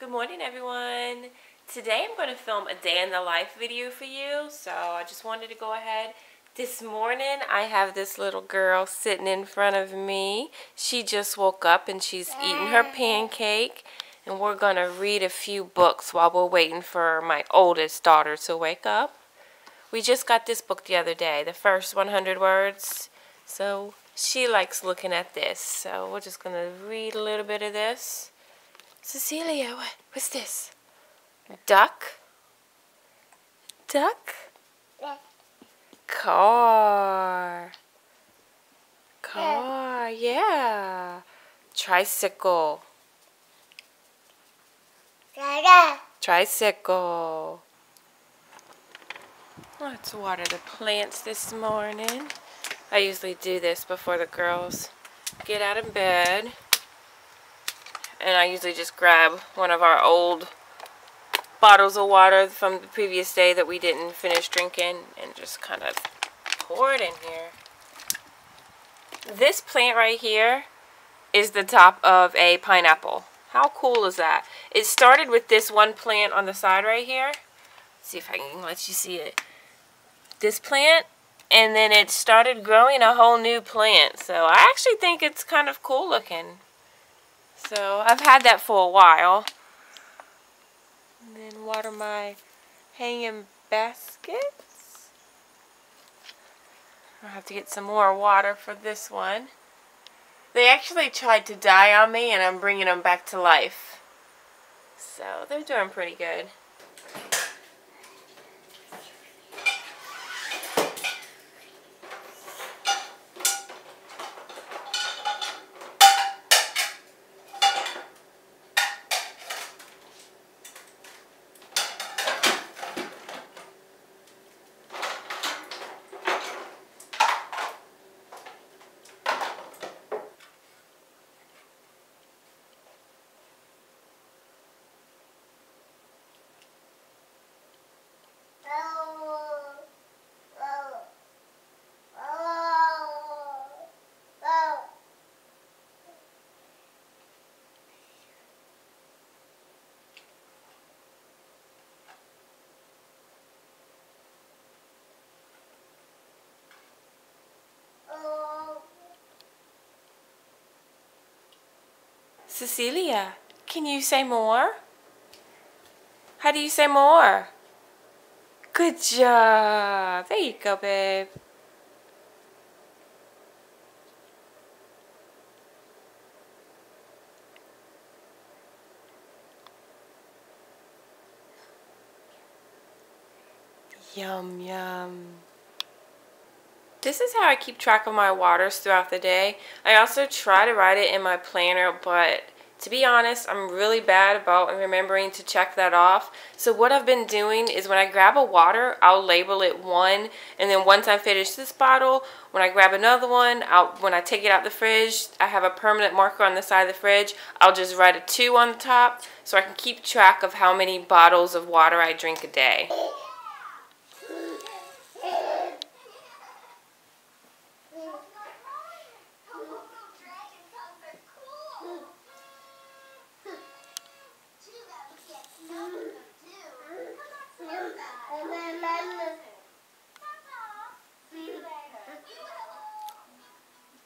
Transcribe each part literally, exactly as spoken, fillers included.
Good morning, everyone. Today I'm going to film a day in the life video for you. So I just wanted to go ahead. This morning I have this little girl sitting in front of me. She just woke up and she's eating her pancake. And we're going to read a few books while we're waiting for my oldest daughter to wake up. We just got this book the other day, the first one hundred words. So she likes looking at this. So we're just going to read a little bit of this. Cecilia, what, what's this? Duck? Duck? Yeah. Car. Car, yeah. yeah. Tricycle. Yeah. Tricycle. Let's water the plants this morning. I usually do this before the girls get out of bed. And I usually just grab one of our old bottles of water from the previous day that we didn't finish drinking and just kind of pour it in here. This plant right here is the top of a pineapple. How cool is that? It started with this one plant on the side right here. Let's see if I can let you see it. This plant, and then it started growing a whole new plant. So I actually think it's kind of cool looking. So I've had that for a while. And then water my hanging baskets. I'll have to get some more water for this one. They actually tried to die on me and I'm bringing them back to life. So they're doing pretty good. Cecilia, can you say more? How do you say more? Good job. There you go, babe. Yum, yum. This is how I keep track of my waters throughout the day. I also try to write it in my planner, but to be honest, I'm really bad about remembering to check that off. So what I've been doing is when I grab a water, I'll label it one, and then once I finish this bottle, when I grab another one, I'll, when I take it out the fridge, I have a permanent marker on the side of the fridge. I'll just write a two on the top so I can keep track of how many bottles of water I drink a day.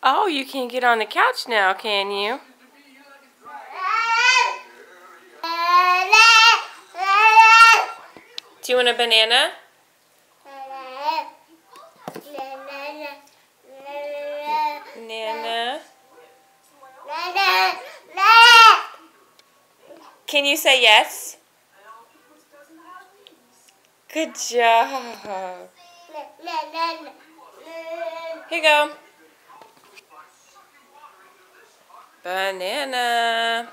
Oh, you can't get on the couch now, can you? Do you want a banana? Nana. Can you say yes? Good job. Here you go. Banana.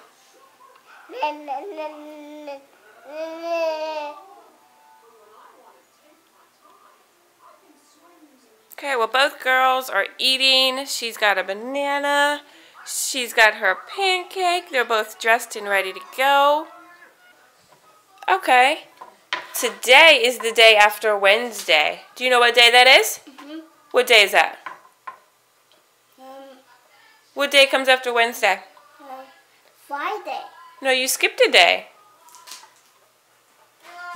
Okay, well, both girls are eating. She's got a banana. She's got her pancake. They're both dressed and ready to go. Okay. Today is the day after Wednesday. Do you know what day that is? Mm-hmm. What day is that? What day comes after Wednesday? Uh, Friday. No, you skipped a day.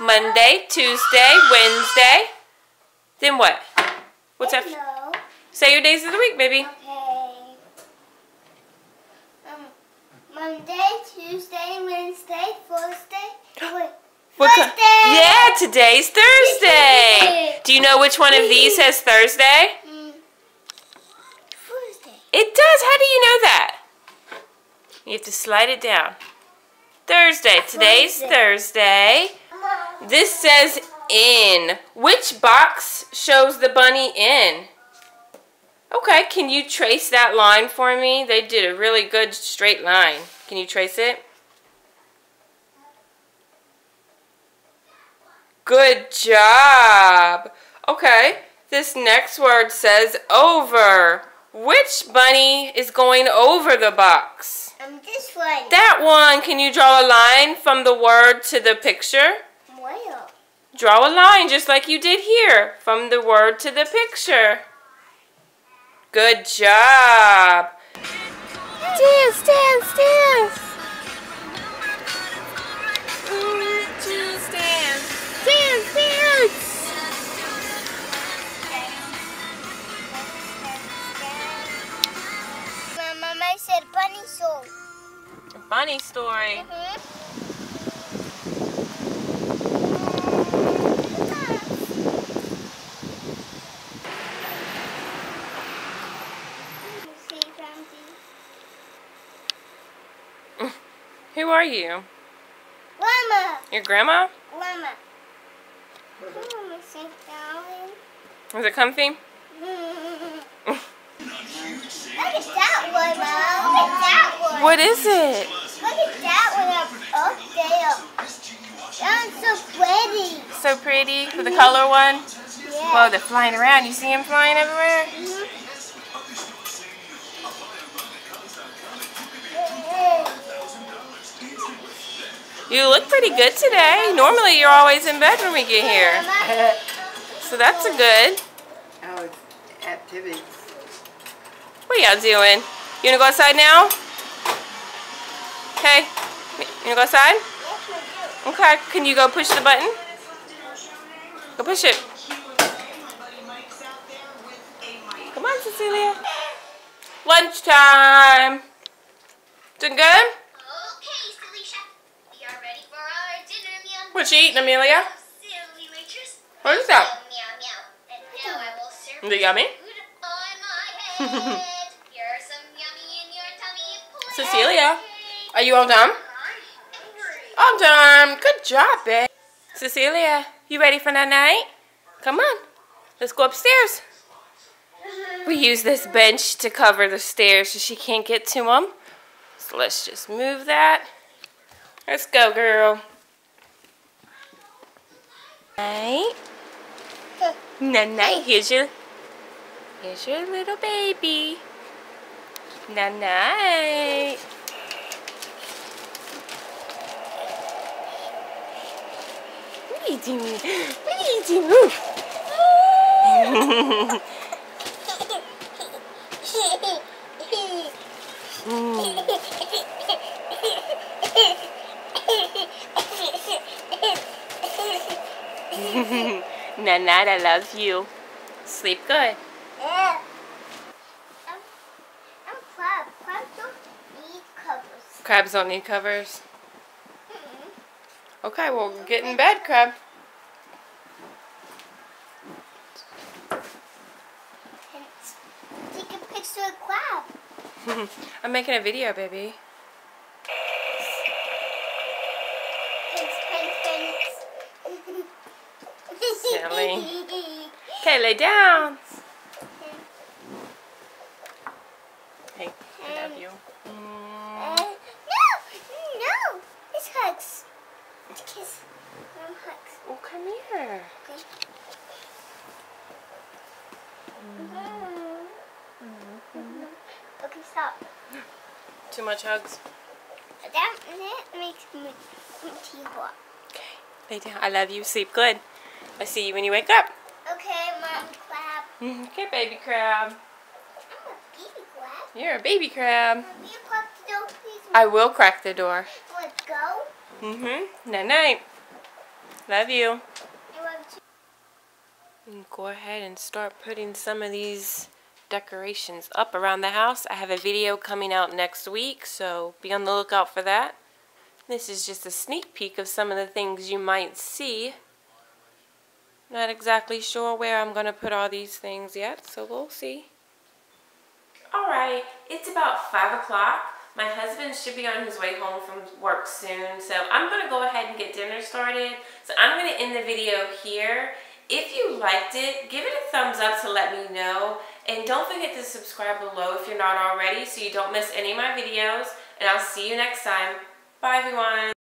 Monday, Tuesday, Wednesday. Then what? What's that? Say your days of the week, baby. Okay. Um, Monday, Tuesday, Wednesday, Thursday. Thursday. Yeah, today's Thursday. Do you know which one of these says Thursday? Thursday. It does. How do you know that? You have to slide it down. Thursday. Today's Thursday. This says in. Which box shows the bunny in? Okay, can you trace that line for me? They did a really good straight line. Can you trace it? Good job. Okay, this next word says over. Which bunny is going over the box? Um, this one. That one. Can you draw a line from the word to the picture? Well. Draw a line just like you did here, from the word to the picture. Good job. Dance, dance, dance. I said bunny story. A bunny story. Mm-hmm. Who are you? Grandma. Your grandma? Grandma. Is it comfy? Mm-hmm. Look at that one, Mom. Look at that one. What is it? Look at that one up, up there. That one's so pretty. So pretty for the color one? Yeah. Whoa, they're flying around. You see them flying everywhere? Mm-hmm. You look pretty good today. Normally you're always in bed when we get here. So that's a good. Oh, it's activity. What y'all doing? You wanna go outside now? Okay. You wanna go outside? Okay. Can you go push the button? Go push it. Come on, Cecilia. Lunchtime. Doing good? Okay, Celicia. We are ready for our dinner, Amelia. What you eating, Amelia? What is that? Is it yummy? Cecilia, are you all done? All done. Good job, babe. Cecilia, you ready for that night? Come on. Let's go upstairs. We use this bench to cover the stairs so she can't get to them. So let's just move that. Let's go, girl. Night. Night. Here's your, here's your little baby. Night night. What are you doing? What are you doing? Night night, I love you. Sleep good. Yeah. Crabs don't need covers? Mm-mm. Okay, well, get in bed, crab. Take a picture of crab. I'm making a video, baby. Silly. Okay, lay down. Hey, I love you. Hugs. Kiss. Mom hugs. Oh, come here. Okay. Mm-hmm. Mm-hmm. Okay, stop. Too much hugs? That, that makes me too hot. Okay, lay down. I love you. Sleep good. I see you when you wake up. Okay, Mom Crab. Okay, baby crab. I'm a baby crab. You're a baby crab. Will you crack the door, please? I will crack the door. Let's go. Mm-hmm. Night-night. Love you. I love you. You can go ahead and start putting some of these decorations up around the house. I have a video coming out next week, so be on the lookout for that. This is just a sneak peek of some of the things you might see. Not exactly sure where I'm going to put all these things yet, so we'll see. Alright, it's about five o'clock. My husband should be on his way home from work soon, so I'm going to go ahead and get dinner started. So I'm going to end the video here. If you liked it, give it a thumbs up to let me know. And don't forget to subscribe below if you're not already so you don't miss any of my videos. And I'll see you next time. Bye everyone.